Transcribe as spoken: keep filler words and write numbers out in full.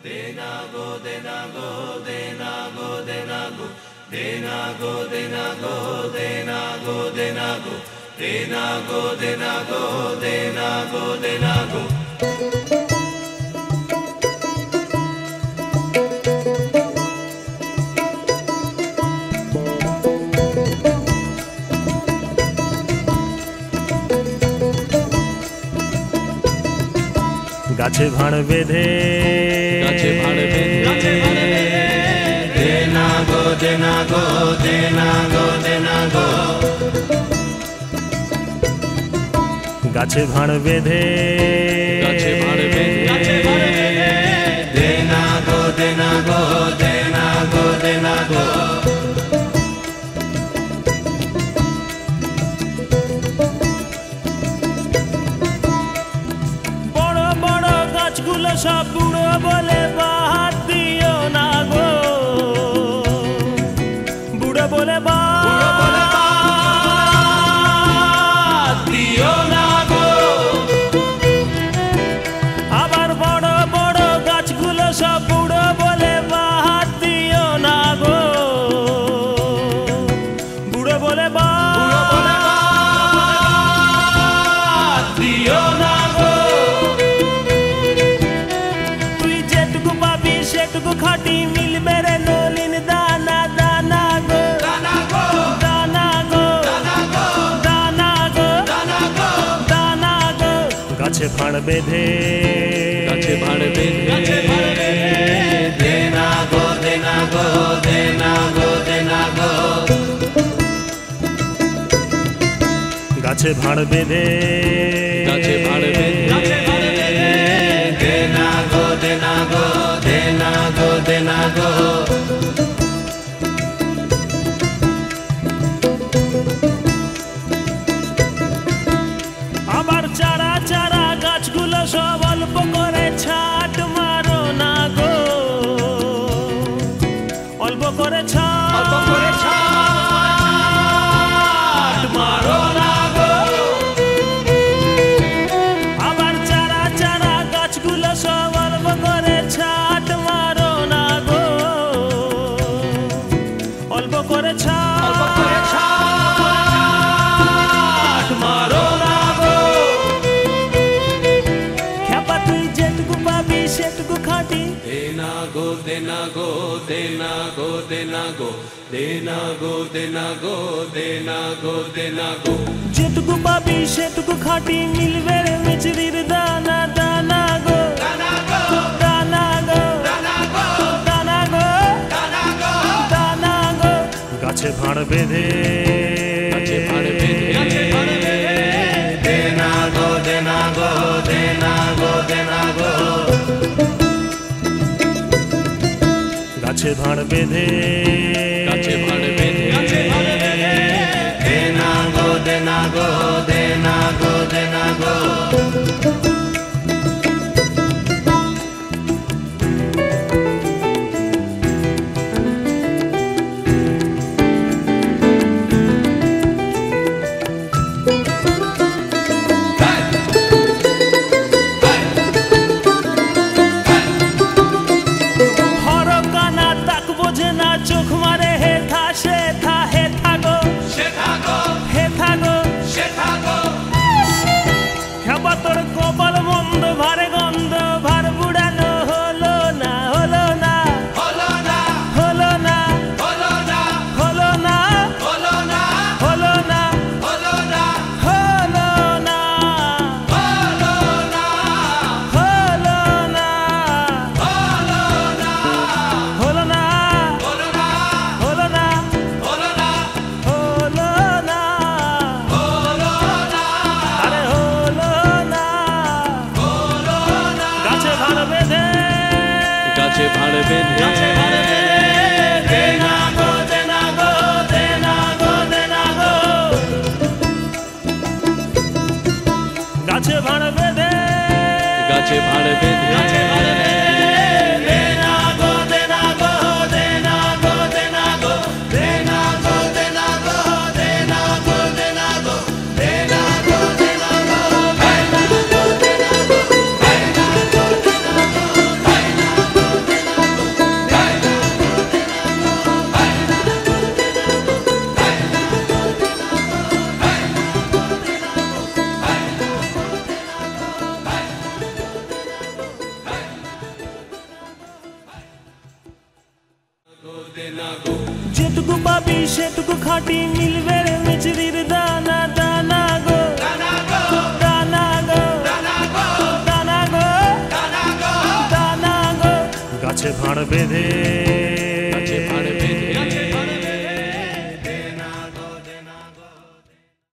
Denago, denago, denago, denago, denago, denago, denago, denago, denago, denago, denago, denago. गाचे भाड़ बेधे देना गो देना गो देना गो देना गो गाचे भाड़ बेधे देना गो देना गो देना गो देना गो सब गुणो बोले बात दियो ना गो बुढ़ो बोले बात दियो ना गो आबार बड़ो बड़ो गाछगुलो सब बुढ़ो बोले बात दियो ना गो बुढ़ो बोले बात दियो ना गो खाटी मिल मेरे नोलिन दाना दाना गो दाना गो दाना गो दाना गो दाना गो दाना गो गाछे भाड़ बेधे गाछे भाड़ बेधे देना गो देना गो देना गो देना गो गाछे भाड़ बेधे गाछे भाड़ बेधे देना गो देना गो देना गो देना गो आबार चारा चारा गाछगुलो सब अल्प करे छाट मारो ना गो अल्प करे छाट मारो ना गो आबार चारा चारा गाछगुलो सब अल्प करे छाट मारो ना गो अल्प करे छाट मारो ना गो खेपा तुई जेटुकु पाबी सेटुकु खाटी देना गो देना गो देना गो देना गो देना गो देना गो देना गो देना गो जेटुकु पाबी सेटुकु खाटी मिलवे मिचरीर दाना दाना गो दाना गो गाछे भाड़ बेधे देना गो देना गो देना गो देना गो गाछे भाड़ बेधे देना गो देना गो देना गो देना गो देना गो देना गो देना गो देना गो गाछे भाड़ बेधे गाछे भाड़ बेधे देना गो देना गो देना गो देना गो देना गो देना गो देना गो देना गो देना गो देना गो देना गो देना गो देना गो जेतुकु पापी शेतुकु खाटी मिलवे विच वीर दाना दाना गो दाना गो दाना गो दाना गो दाना गो गाछे भाड़ बेधे।